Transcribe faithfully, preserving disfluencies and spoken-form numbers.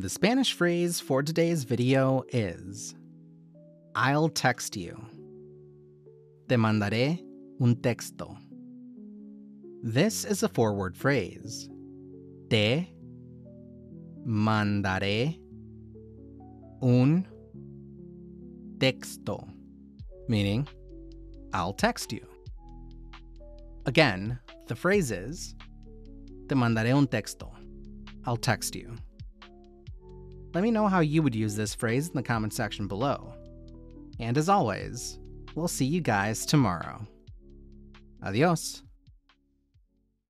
The Spanish phrase for today's video is I'll text you. Te mandaré un texto. This is a four-word phrase. Te mandaré un texto, meaning I'll text you. Again, the phrase is Te mandaré un texto. I'll text you. Let me know how you would use this phrase in the comment section below. And as always, we'll see you guys tomorrow. Adios.